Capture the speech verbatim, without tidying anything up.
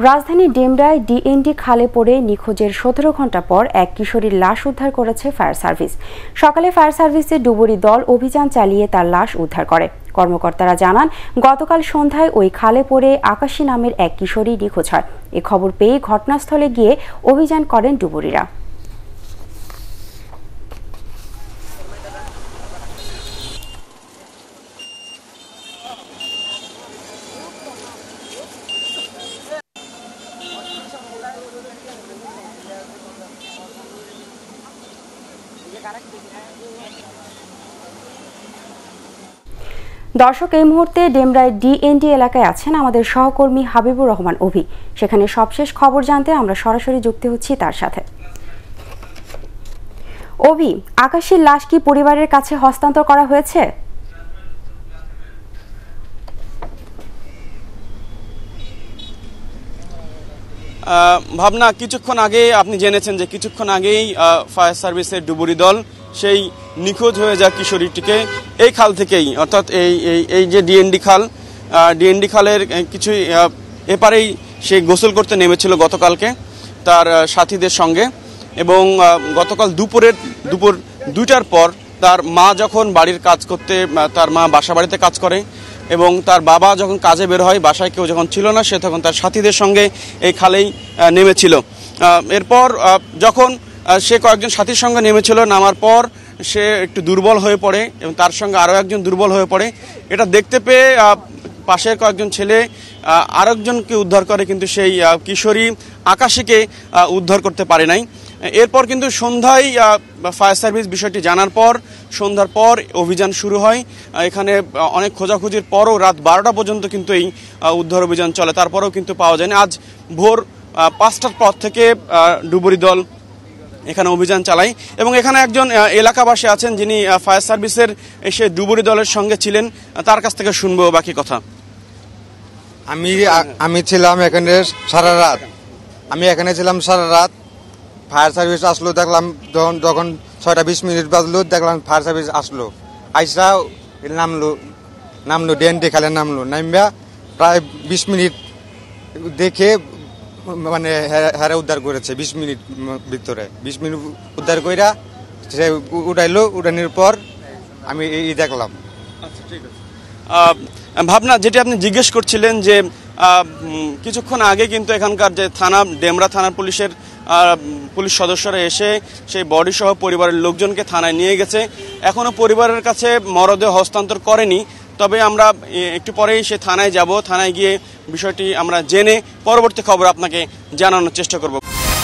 राजधानी डेमराय डीएनडी खाले पड़े निखोजेर सतरो घंटा पर एक किशोरीर लाश उद्धार करेছে फायर सार्विस। सकाले फायर सार्विसेर डुबुरी दल अभियान चालिये तार लाश उद्धार करे। কর্মকর্তারা জানান গতকাল সন্ধ্যায় ওই খালে পড়ে আকাশী নামের এক কিশোরী নিখোঁজ হয়। এই খবর পেয়ে ঘটনাস্থলে গিয়ে অভিযান করেন ডুবুরিরা। दर्शक मुहूर्ते डेमराय डीएनडी एलाकाय आছেন আমাদের সহকর্মী হাবিবুর রহমান অভি। সেখানে সবশেষ খবর জানতে আমরা সরাসরি যুক্ত হচ্ছি তার সাথে। অভি, আকাশের লাশ কি পরিবারের কাছে হস্তান্তর করা হয়েছে? ভাবনা, কিছুক্ষণ আগে আপনি জেনেছেন যে কিছুক্ষণ আগেই ফায়ার সার্ভিসের ডুবুরি দল সেই নিখোঁজ হয়ে যাওয়া কিশোরীটিকে এই খাল থেকেই, অর্থাৎ এই এই যে ডিএনডি খাল, ডিএনডি খালের কিছু এপারেই সে গোসল করতে নেমেছিল গতকালকে তার সাথীদের সঙ্গে, এবং গতকাল দুপুরের দুপুর দুইটার পর তার মা যখন বাড়ির কাজ করতে, তার মা বাসা বাড়িতে কাজ করে এবং তার বাবা যখন কাজে বের হয়, বাসায় কেউ যখন ছিল না, সে তখন তার সাথীদের সঙ্গে এই খালেই নেমেছিল। এরপর যখন সে কয়েকজন সাথীর সঙ্গে নেমেছিল, নামার পর সে একটু দুর্বল হয়ে পড়ে এবং তার সঙ্গে আরও একজন দুর্বল হয়ে পড়ে। এটা দেখতে পেয়ে পাশের কয়েকজন ছেলে আরেকজনকে উদ্ধার করে, কিন্তু সেই কিশোরী আকাশীকে উদ্ধার করতে পারে নাই। এরপর কিন্তু সন্ধ্যায় ফায়ার সার্ভিস বিষয়টি জানার পর সন্ধ্যার পর অভিযান শুরু হয়। এখানে অনেক খোঁজাখুঁজির পরও রাত বারোটা পর্যন্ত কিন্তু এই উদ্ধার অভিযান চলে, তারপরেও কিন্তু পাওয়া যায়নি। আজ ভোর পাঁচটার পর থেকে ডুবুরি দল এখানে অভিযান চালায় এবং এখানে একজন এলাকাবাসী আছেন যিনি ফায়ার সার্ভিসের এসে ডুবুরি দলের সঙ্গে ছিলেন, তার কাছ থেকে শুনবো বাকি কথা। আমি আমি ছিলাম এখানে সারা রাত, আমি এখানে ছিলাম সারা রাত। ফায়ার সার্ভিস আসলো, দেখলাম যখন যখন ছয়টা বিশ মিনিট বাজলো দেখলাম ফায়ার সার্ভিস আসলো, আইসা নামলো নামলো ডেন্টি খালে নামলো, নামবা প্রায় বিশ মিনিট দেখে মানে হারে উদ্ধার করেছে। বিশ মিনিট ভিতরে বিশ মিনিট উদ্ধার কইরা সে উঠাইলো, উঠানোর পর আমি এই দেখলাম। আচ্ছা, ঠিক আছে। ভাবনা, যেটি আপনি জিজ্ঞেস করছিলেন যে কিছুক্ষণ আগে কিন্তু এখানকার যে থানা ডেমরা থানার পুলিশের পুলিশ সদস্যরা এসে সেই বডিসহ পরিবারের লোকজনকে থানায় নিয়ে গেছে, এখনও পরিবারের কাছে মরদেহ হস্তান্তর করেনি। তবে আমরা একটু পরেই সে থানায় যাব, থানায় গিয়ে বিষয়টি আমরা জেনে পরবর্তী খবর আপনাকে জানানোর চেষ্টা করব।